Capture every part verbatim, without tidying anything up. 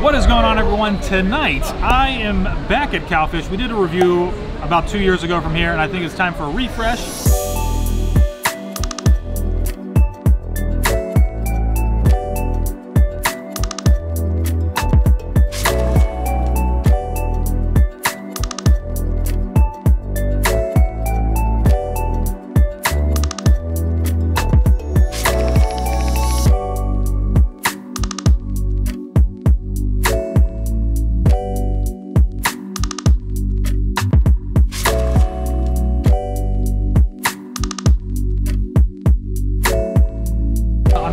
What is going on, everyone? Tonight I am back at Cowfish. We did a review about two years ago from here, and I think it's time for a refresh.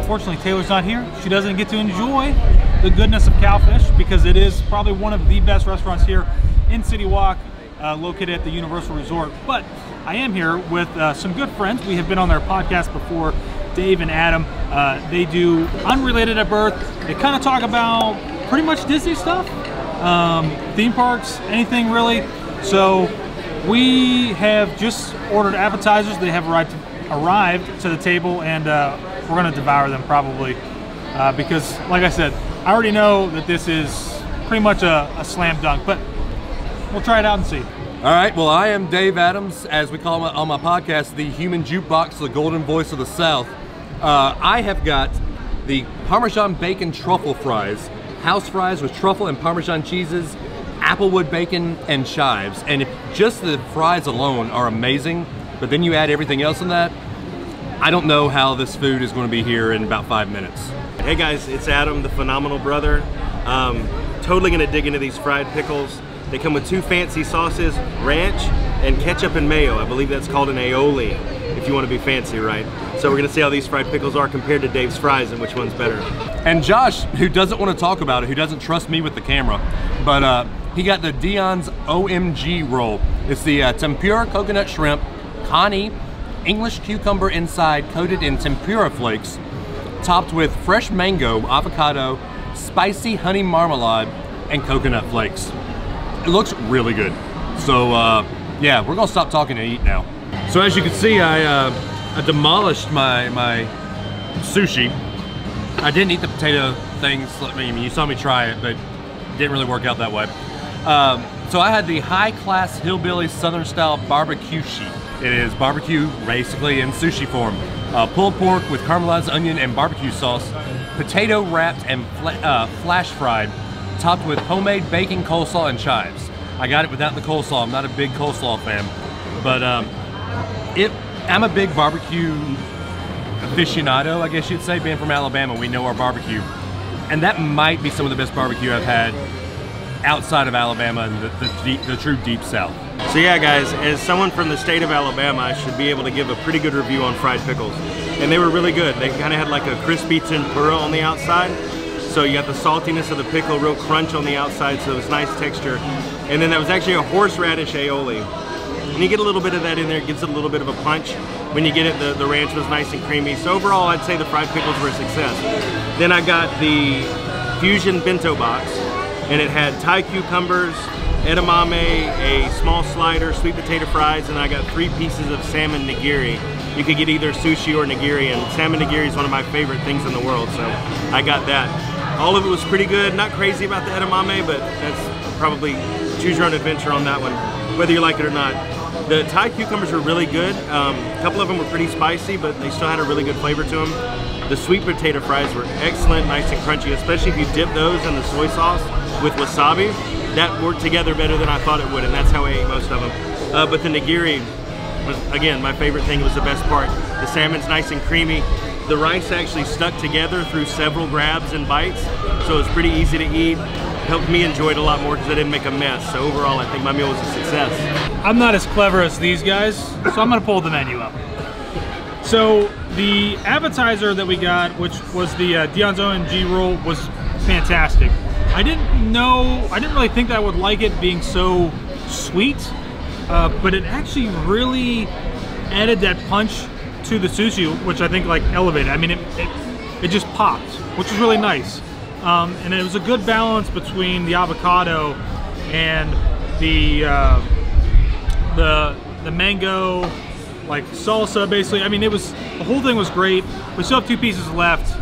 Unfortunately, Taylor's not here. She doesn't get to enjoy the goodness of Cowfish because it is probably one of the best restaurants here in City Walk, uh, located at the Universal Resort. But I am here with uh, some good friends. We have been on their podcast before, Dave and Adam. Uh, they do Unrelated at Birth. They kind of talk about pretty much Disney stuff, um, theme parks, anything really. So we have just ordered appetizers. They have arrived to, arrived to the table, and uh, we're gonna devour them probably uh, because, like I said, I already know that this is pretty much a, a slam dunk, but we'll try it out and see. All right, well, I am Dave Adams, as we call him on my podcast, the human jukebox, the golden voice of the South. Uh, I have got the Parmesan bacon truffle fries, house fries with truffle and Parmesan cheeses, applewood bacon, and chives. And if just the fries alone are amazing, but then you add everything else in that, I don't know how this food is going to be here in about five minutes. Hey guys, it's Adam, the phenomenal brother. Um, totally going to dig into these fried pickles. They come with two fancy sauces, ranch and ketchup and mayo. I believe that's called an aioli, if you want to be fancy, right? So we're going to see how these fried pickles are compared to Dave's fries and which one's better. And Josh, who doesn't want to talk about it, who doesn't trust me with the camera, but uh, he got the Dion's O M G roll. It's the uh, tempura coconut shrimp, Connie, English cucumber inside, coated in tempura flakes, topped with fresh mango, avocado, spicy honey marmalade, and coconut flakes. It looks really good. So uh, yeah, we're gonna stop talking and eat now. So as you can see, I, uh, I demolished my, my sushi. I didn't eat the potato things. I mean, you saw me try it, but it didn't really work out that way. Um, so I had the high-class hillbilly southern style barbecue sheet. It is barbecue, basically in sushi form. Uh, pulled pork with caramelized onion and barbecue sauce, potato wrapped and fl uh, flash fried, topped with homemade bacon, coleslaw, and chives. I got it without the coleslaw. I'm not a big coleslaw fan, but um, it. I'm a big barbecue aficionado, I guess you'd say. Being from Alabama, we know our barbecue, and that might be some of the best barbecue I've had outside of Alabama and the, the, deep, the true deep south. So yeah guys, as someone from the state of Alabama, I should be able to give a pretty good review on fried pickles. And they were really good. They kind of had like a crispy tempura on the outside. So you got the saltiness of the pickle, real crunch on the outside, so it was nice texture. And then that was actually a horseradish aioli. And you get a little bit of that in there, it gives it a little bit of a punch. When you get it, the, the ranch was nice and creamy. So overall, I'd say the fried pickles were a success. Then I got the Fusion Bento Box, and it had Thai cucumbers, edamame, a small slider, sweet potato fries, and I got three pieces of salmon nigiri. You could get either sushi or nigiri, and salmon nigiri is one of my favorite things in the world, so I got that. All of it was pretty good. Not crazy about the edamame, but that's probably choose your own adventure on that one, whether you like it or not. The Thai cucumbers were really good. Um, a couple of them were pretty spicy, but they still had a really good flavor to them. The sweet potato fries were excellent, nice and crunchy, especially if you dip those in the soy sauce with wasabi. That worked together better than I thought it would, and that's how I ate most of them. Uh, but the nigiri was, again, my favorite thing. It was the best part. The salmon's nice and creamy. The rice actually stuck together through several grabs and bites, so it was pretty easy to eat. Helped me enjoy it a lot more because I didn't make a mess. So overall, I think my meal was a success. I'm not as clever as these guys, so I'm gonna pull the menu up. So the appetizer that we got, which was the uh, Dion's O M G roll, was fantastic. I didn't know, I didn't really think that I would like it being so sweet, uh, but it actually really added that punch to the sushi, which I think like elevated. I mean, it, it, it just popped, which was really nice. Um, and it was a good balance between the avocado and the, uh, the, the mango, like salsa basically. I mean, it was, the whole thing was great. We still have two pieces left.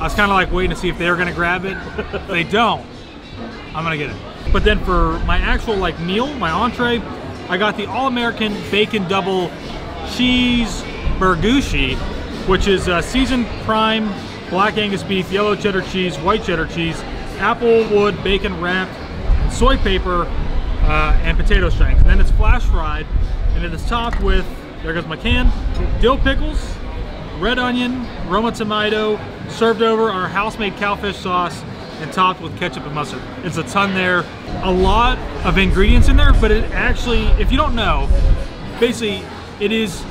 I was kind of like waiting to see if they were going to grab it. They don't. I'm gonna get it. But then for my actual like meal, my entree, I got the All-American Bacon Double Cheese Burgushie, which is uh, seasoned prime, black Angus beef, yellow cheddar cheese, white cheddar cheese, apple wood bacon wrapped, soy paper, uh, and potato shanks. And then it's flash fried, and it is topped with, there goes my can, dill pickles, red onion, Roma tomato, served over our house-made cowfish sauce, and topped with ketchup and mustard. It's a ton there. A lot of ingredients in there, but it actually, if you don't know, basically it is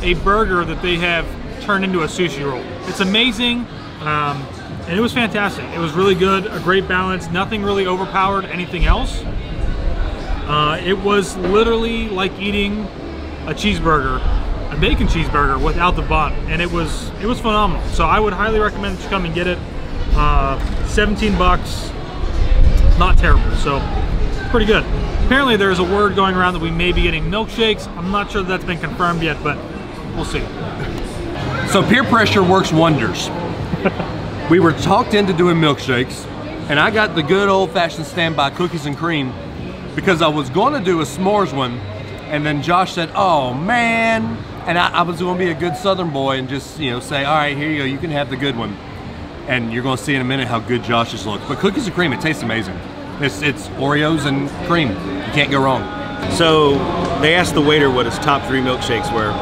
a burger that they have turned into a sushi roll. It's amazing, um, and it was fantastic. It was really good, a great balance, nothing really overpowered anything else. Uh, it was literally like eating a cheeseburger, a bacon cheeseburger without the bun, and it was it was phenomenal. So I would highly recommend that you come and get it. Uh, seventeen bucks, not terrible, so pretty good. Apparently there's a word going around that we may be getting milkshakes. I'm not sure that that's been confirmed yet, but we'll see. So peer pressure works wonders. We were talked into doing milkshakes, and I got the good old-fashioned standby cookies and cream because I was going to do a s'mores one, and then Josh said, oh man, and I, I was going to be a good Southern boy and just, you know, say, all right, here you go, you can have the good one. And you're gonna see in a minute how good Josh's looks. But cookies and cream, it tastes amazing. It's, it's Oreos and cream. You can't go wrong. So they asked the waiter what his top three milkshakes were.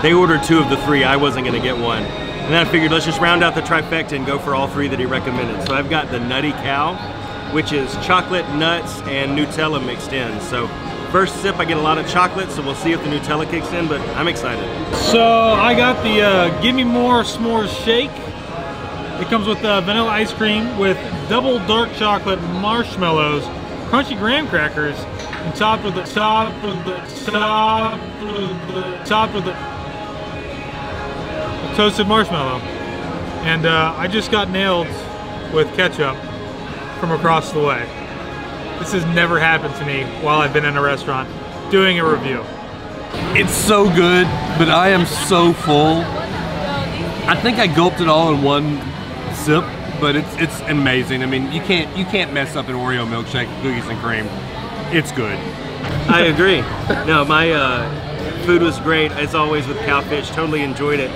They ordered two of the three. I wasn't gonna get one. And then I figured let's just round out the trifecta and go for all three that he recommended. So I've got the Nutty Cow, which is chocolate, nuts, and Nutella mixed in. So first sip, I get a lot of chocolate, so we'll see if the Nutella kicks in, but I'm excited. So I got the uh, Gimme More S'mores Shake. It comes with uh, vanilla ice cream with double dark chocolate marshmallows, crunchy graham crackers, and topped with the top with the top with the top with the toasted marshmallow. And uh, I just got nailed with ketchup from across the way. This has never happened to me while I've been in a restaurant doing a review. It's so good, but I am so full. I think I gulped it all in one sip, but it's it's amazing. I mean, you can't you can't mess up an Oreo milkshake, cookies and cream. It's good. I agree. No, my uh, food was great as always with Cowfish. Totally enjoyed it.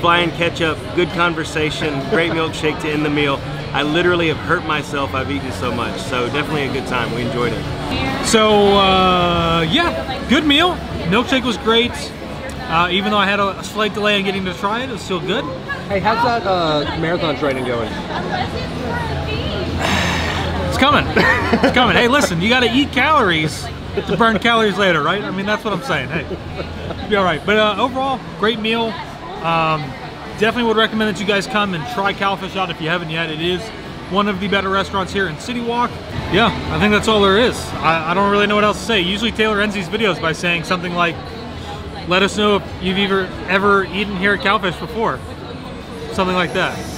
Flying ketchup, good conversation, great milkshake to end the meal. I literally have hurt myself. I've eaten so much, so definitely a good time. We enjoyed it. So uh, yeah, good meal. Milkshake was great. Uh, even though I had a slight delay in getting to try it, it was still good. Hey, how's that uh, marathon training going? It's coming. It's coming. Hey, listen, you got to eat calories to burn calories later, right? I mean, that's what I'm saying. Hey, it'll be all right. But uh, overall, great meal. Um, definitely would recommend that you guys come and try Cowfish out if you haven't yet. It is one of the better restaurants here in City Walk. Yeah, I think that's all there is. I, I don't really know what else to say. Usually Taylor ends these videos by saying something like, let us know if you've ever, ever eaten here at Cowfish before. Something like that.